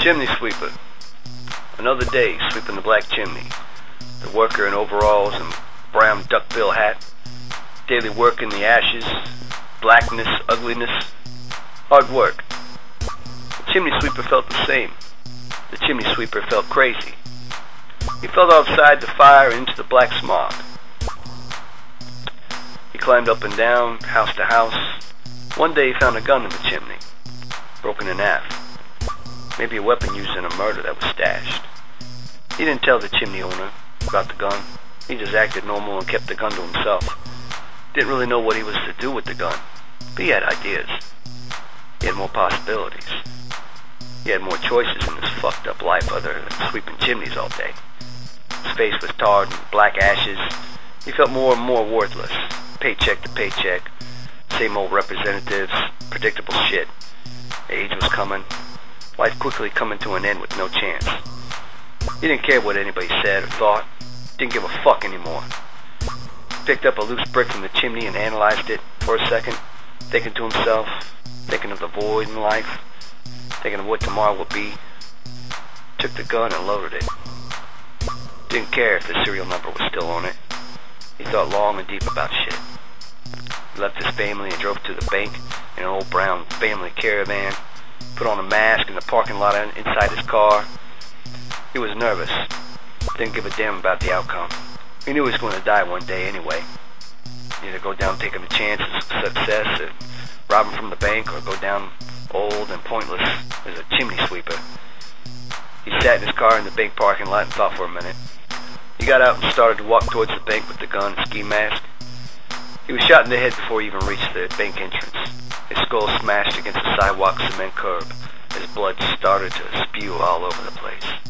chimney sweeper. Another day sweeping the black chimney. The worker in overalls and brown duckbill hat. Daily work in the ashes. Blackness, ugliness. Hard work. The chimney sweeper felt the same. The chimney sweeper felt crazy. He fell outside the fire into the black smog. He climbed up and down, house to house. One day he found a gun in the chimney, broken in half. Maybe a weapon used in a murder that was stashed. He didn't tell the chimney owner about the gun. He just acted normal and kept the gun to himself. Didn't really know what he was to do with the gun, but he had ideas. He had more possibilities. He had more choices in this fucked up life other than sweeping chimneys all day. His face was tarred with black ashes. He felt more and more worthless. Paycheck to paycheck. Same old representatives. Predictable shit. Age was coming. Life quickly coming to an end with no chance. He didn't care what anybody said or thought. Didn't give a fuck anymore. Picked up a loose brick from the chimney and analyzed it for a second. Thinking to himself. Thinking of the void in life. Thinking of what tomorrow will be. Took the gun and loaded it. Didn't care if the serial number was still on it. He thought long and deep about shit. He left his family and drove to the bank in an old brown family caravan. Put on a mask in the parking lot inside his car. He was nervous. Didn't give a damn about the outcome. He knew he was going to die one day anyway. Either go down taking the chances of success and robbing from the bank, or go down old and pointless as a chimney sweeper. He sat in his car in the bank parking lot and thought for a minute. He got out and started to walk towards the bank with the gun and ski mask. He was shot in the head before he even reached the bank entrance. His skull smashed against the sidewalk cement curb. His blood started to spew all over the place.